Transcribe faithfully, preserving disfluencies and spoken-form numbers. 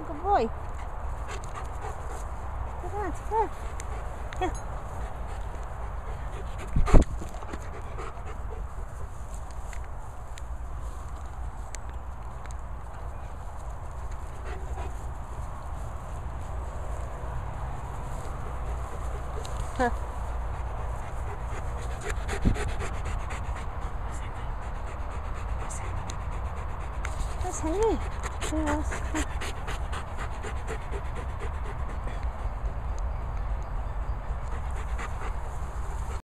You're a good boy. Look at that. Look. Here. Huh. That's Henry. Who else?